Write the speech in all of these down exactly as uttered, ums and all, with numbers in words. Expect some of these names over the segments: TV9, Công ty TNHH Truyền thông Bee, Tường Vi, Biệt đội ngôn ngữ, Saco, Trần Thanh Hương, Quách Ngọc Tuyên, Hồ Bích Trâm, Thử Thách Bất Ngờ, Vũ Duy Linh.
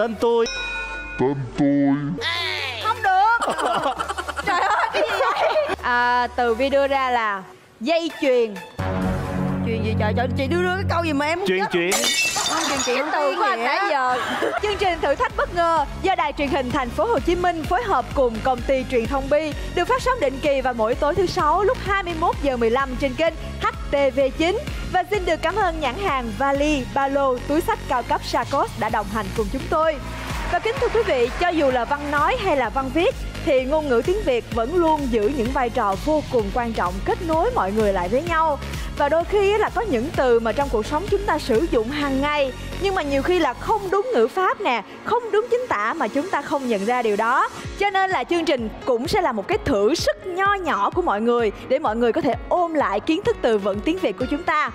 Tên tôi Tên tôi Không được. Trời ơi, cái gì vậy? À, Từ Vi đưa ra là dây chuyền. Chuyện gì trời, trời chị đưa đưa cái câu gì mà em chuyện chuyện không chuyện chuyện từ của anh nãy giờ. Chương trình Thử Thách Bất Ngờ do Đài Truyền hình Thành phố Hồ Chí Minh phối hợp cùng Công ty Truyền thông Bi được phát sóng định kỳ vào mỗi tối thứ sáu lúc hai mươi mốt giờ mười lăm trên kênh H T V chín. Và xin được cảm ơn nhãn hàng vali, ba lô, túi xách cao cấp Saco đã đồng hành cùng chúng tôi. Và kính thưa quý vị, cho dù là văn nói hay là văn viết thì ngôn ngữ tiếng Việt vẫn luôn giữ những vai trò vô cùng quan trọng kết nối mọi người lại với nhau. Và đôi khi là có những từ mà trong cuộc sống chúng ta sử dụng hàng ngày, nhưng mà nhiều khi là không đúng ngữ pháp nè, không đúng chính tả mà chúng ta không nhận ra điều đó. Cho nên là chương trình cũng sẽ là một cái thử sức nho nhỏ của mọi người để mọi người có thể ôm lại kiến thức từ vựng tiếng Việt của chúng ta.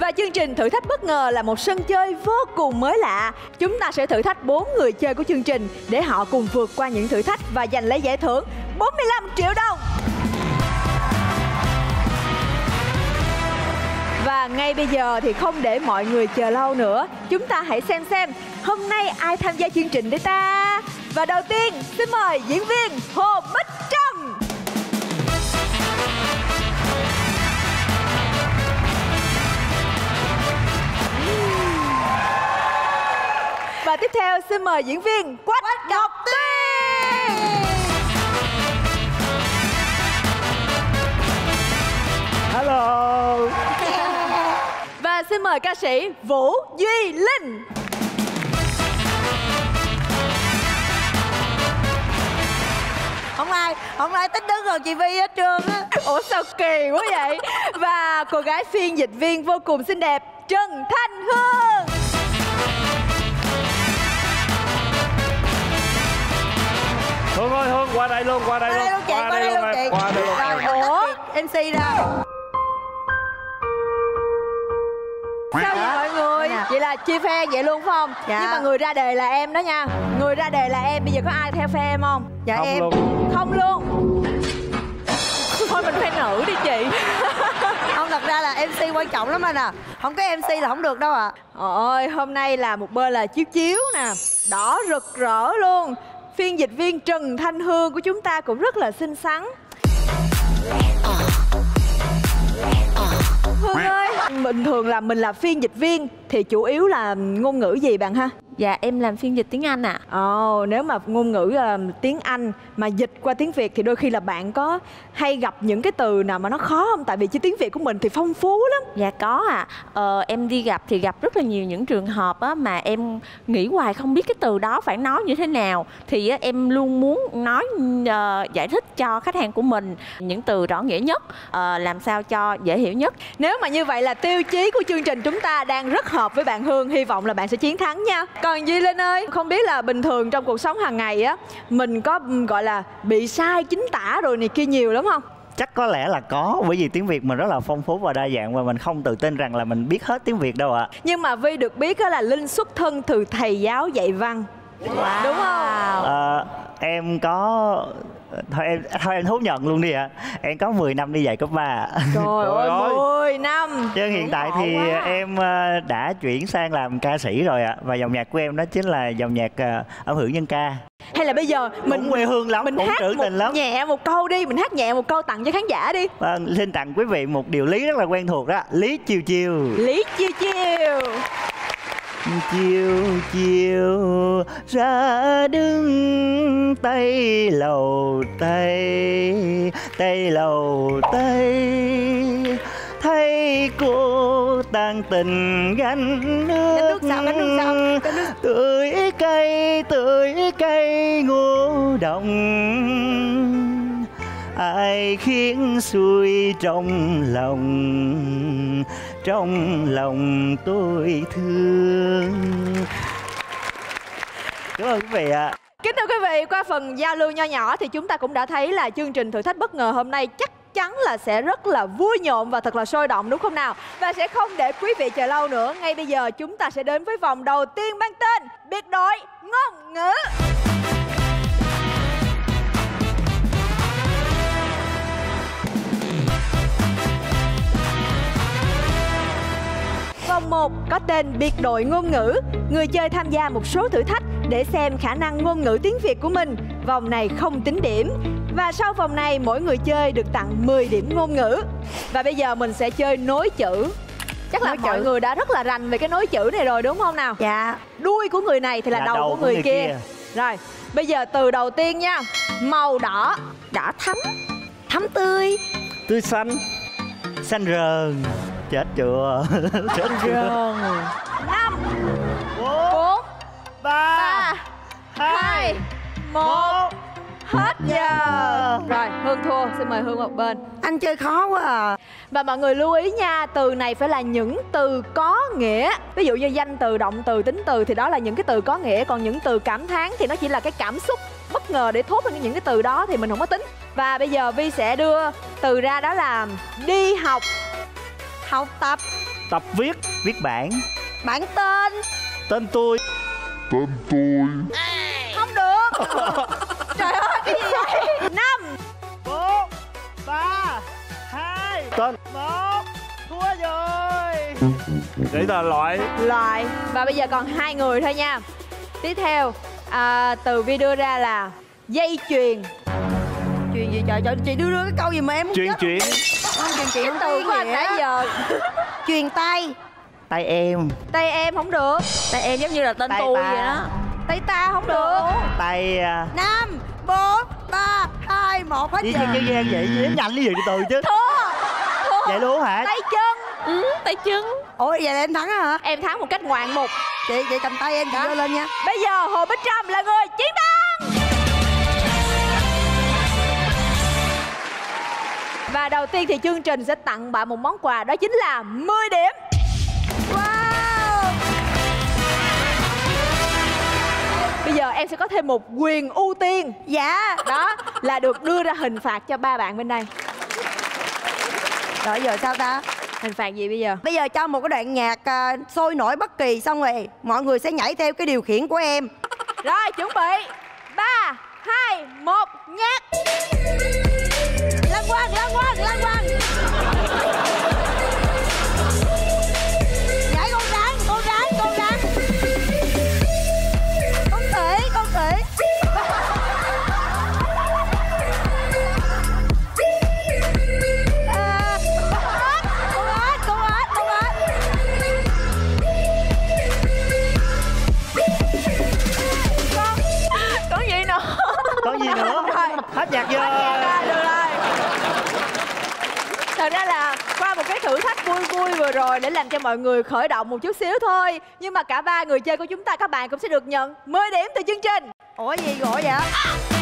Và chương trình Thử Thách Bất Ngờ là một sân chơi vô cùng mới lạ. Chúng ta sẽ thử thách bốn người chơi của chương trình để họ cùng vượt qua những thử thách và giành lấy giải thưởng bốn mươi lăm triệu đồng. Và ngay bây giờ thì không để mọi người chờ lâu nữa, chúng ta hãy xem xem hôm nay ai tham gia chương trình đấy ta. Và đầu tiên xin mời diễn viên Hồ Bích Trâm. Và tiếp theo xin mời diễn viên Quách Ngọc Tuyên. Hello. Và xin mời ca sĩ Vũ Duy Linh. Không ai, không ai tích đứng rồi chị Vi hết trơn á. Ủa sao kỳ quá vậy? Và cô gái phiên dịch viên vô cùng xinh đẹp Trần Thanh Hương. Hương ơi, Hương qua đây luôn, qua đây qua luôn, qua đây luôn chị, qua đây luôn chị. Ủa, em xê đâu? Sao vậy mọi người? Dạ. Vậy là chia phe vậy luôn phải không? Dạ. Nhưng mà người ra đề là em đó nha. Người ra đề là em. Bây giờ có ai theo phe em không? Dạ không em luôn. Không luôn. Thôi mình phe nữ đi chị. Không, thật ra là em xê quan trọng lắm anh à. Không có em xê là không được đâu ạ. À. Trời ơi, hôm nay là một bên là chiếu chiếu nè, đỏ rực rỡ luôn. Phiên dịch viên Trần Thanh Hương của chúng ta cũng rất là xinh xắn. Hương ơi, bình thường là mình là phiên dịch viên thì chủ yếu là ngôn ngữ gì bạn ha? Dạ em làm phiên dịch tiếng Anh ạ. À. Ồ, oh, nếu mà ngôn ngữ uh, tiếng Anh mà dịch qua tiếng Việt thì đôi khi là bạn có hay gặp những cái từ nào mà nó khó không? Tại vì chứ tiếng Việt của mình thì phong phú lắm. Dạ có ạ. À. Ờ, em đi gặp thì gặp rất là nhiều những trường hợp á, mà em nghĩ hoài không biết cái từ đó phải nói như thế nào. Thì á, em luôn muốn nói uh, giải thích cho khách hàng của mình những từ rõ nghĩa nhất, uh, làm sao cho dễ hiểu nhất. Nếu mà như vậy là tiêu chí của chương trình chúng ta đang rất hợp với bạn Hương. Hy vọng là bạn sẽ chiến thắng nha. Còn Duy Linh ơi, không biết là bình thường trong cuộc sống hàng ngày á, mình có gọi là bị sai chính tả rồi này kia nhiều lắm không? Chắc có lẽ là có, bởi vì tiếng Việt mình rất là phong phú và đa dạng và mình không tự tin rằng là mình biết hết tiếng Việt đâu ạ. À. Nhưng mà Vi được biết là Linh xuất thân từ thầy giáo dạy văn. Wow. Đúng không? À, em có... Thôi em, thôi em thú nhận luôn đi ạ. À. Em có mười năm đi dạy cấp ba. Trời ơi, mười năm. Chứ hiện tại thì quá. Em đã chuyển sang làm ca sĩ rồi ạ. À. Và dòng nhạc của em đó chính là dòng nhạc âm hưởng nhân ca. Hay là bây giờ mình quê hương lắm, mình hát một lắm. nhẹ một câu đi, mình hát nhẹ một câu tặng cho khán giả đi. Vâng, xin tặng quý vị một điều lý rất là quen thuộc đó. Lý chiều chiều. Lý chiều chiều. Chiều chiều ra đứng tây lầu tây, tây lầu tây, thấy cô tàn tình gánh nước, tưới cây tưới cây ngô đồng, ai khiến xuôi trong lòng, trong lòng tôi thương. Cảm ơn quý vị ạ. À. Kính thưa quý vị, qua phần giao lưu nho nhỏ thì chúng ta cũng đã thấy là chương trình Thử Thách Bất Ngờ hôm nay chắc chắn là sẽ rất là vui nhộn và thật là sôi động, đúng không nào? Và sẽ không để quý vị chờ lâu nữa, ngay bây giờ chúng ta sẽ đến với vòng đầu tiên mang tên Biệt đội ngôn ngữ. Vòng một có tên Biệt đội ngôn ngữ. Người chơi tham gia một số thử thách để xem khả năng ngôn ngữ tiếng Việt của mình. Vòng này không tính điểm. Và sau vòng này mỗi người chơi được tặng mười điểm ngôn ngữ. Và bây giờ mình sẽ chơi nối chữ. Chắc là mọi người đã rất là rành về cái nối chữ này rồi đúng không nào? Dạ. Đuôi của người này thì là đầu của người kia. Rồi, bây giờ từ đầu tiên nha. Màu đỏ. Đỏ thắm. Thắm tươi. Tươi xanh. Xanh rờn. Chết chưa? Chết chưa? năm, bốn, ba, hai, một. Hết giờ. Rồi, Hương thua, xin mời Hương một bên. Anh chơi khó quá à. Và mọi người lưu ý nha, từ này phải là những từ có nghĩa. Ví dụ như danh từ, động từ, tính từ thì đó là những cái từ có nghĩa. Còn những từ cảm thán thì nó chỉ là cái cảm xúc bất ngờ để thốt ra những cái từ đó thì mình không có tính. Và bây giờ Vi sẽ đưa từ ra, đó là đi học. Học tập. Tập viết. Viết bản. Bản tên. Tên tôi. Tên tôi. Không được. Trời ơi, cái gì vậy? năm, bốn, ba, hai, tên. một. Thua rồi. Để là loại. Loại. Và bây giờ còn hai người thôi nha. Tiếp theo à, từ Vi đưa ra là dây chuyền. Chuyền gì trời, trời chị đưa đưa cái câu gì mà em chuyền chuyền. Không, chuyền chuyền từ của anh nãy giờ. Chuyền tay. Tay em. Tay em không được. Tay em giống như là tên tôi vậy đó. Tay ta không được. Tay... năm, bốn, ba, hai, một. Hết giờ. Cái gian vậy chứ, nhanh cái gì từ chứ. Thua. Thua. Vậy luôn hả? Tay chân. Ừ, tay chân. Ủa vậy là em thắng hả? Em thắng một cách ngoạn mục. Chị, chị cầm tay em, chị đưa lên nha. Bây giờ Hồ Bích Trâm là người chiến thắng. Và đầu tiên thì chương trình sẽ tặng bạn một món quà, đó chính là mười điểm. Wow. Bây giờ em sẽ có thêm một quyền ưu tiên. Dạ. Đó là được đưa ra hình phạt cho ba bạn bên đây. Rồi giờ sao ta? Hình phạt gì bây giờ? Bây giờ cho một cái đoạn nhạc uh, sôi nổi bất kỳ, xong rồi mọi người sẽ nhảy theo cái điều khiển của em. Rồi chuẩn bị ba, hai, một, nhạc. Lăn quăng, lăn quăng, lăn quăng. Nhảy con rắn, con rắn, con rắn. Con khỉ, con khỉ. Gì nữa? Rồi. Hết nhạc vô. Được rồi. Thật ra là qua một cái thử thách vui vui vừa rồi để làm cho mọi người khởi động một chút xíu thôi. Nhưng mà cả ba người chơi của chúng ta, các bạn cũng sẽ được nhận mười điểm từ chương trình. Ủa gì gọi vậy?